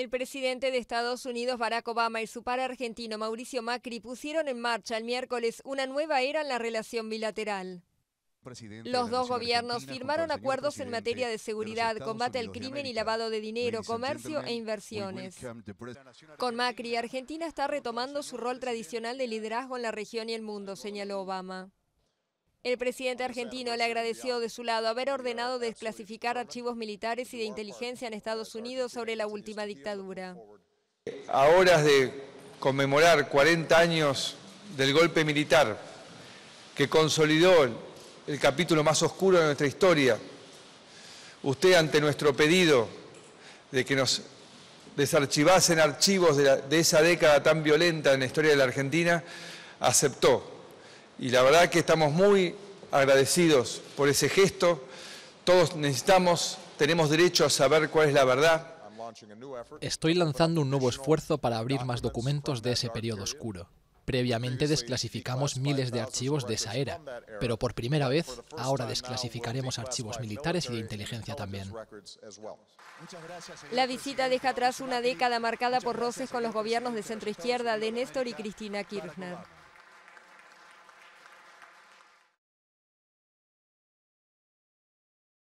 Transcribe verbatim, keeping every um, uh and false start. El presidente de Estados Unidos, Barack Obama, y su par argentino, Mauricio Macri, pusieron en marcha el miércoles una nueva era en la relación bilateral. Los dos gobiernos firmaron acuerdos en materia de seguridad, combate al crimen y lavado de dinero, comercio e inversiones. Con Macri, Argentina está retomando su rol tradicional de liderazgo en la región y el mundo, señaló Obama. El presidente argentino le agradeció de su lado haber ordenado desclasificar archivos militares y de inteligencia en Estados Unidos sobre la última dictadura. A horas de conmemorar cuarenta años del golpe militar que consolidó el capítulo más oscuro de nuestra historia, usted, ante nuestro pedido de que nos desarchivasen archivos de, la, de esa década tan violenta en la historia de la Argentina, aceptó. Y la verdad que estamos muy agradecidos por ese gesto. Todos necesitamos, tenemos derecho a saber cuál es la verdad. Estoy lanzando un nuevo esfuerzo para abrir más documentos de ese periodo oscuro. Previamente desclasificamos miles de archivos de esa era, pero por primera vez ahora desclasificaremos archivos militares y de inteligencia también. La visita deja atrás una década marcada por roces con los gobiernos de centroizquierda de Néstor y Cristina Kirchner.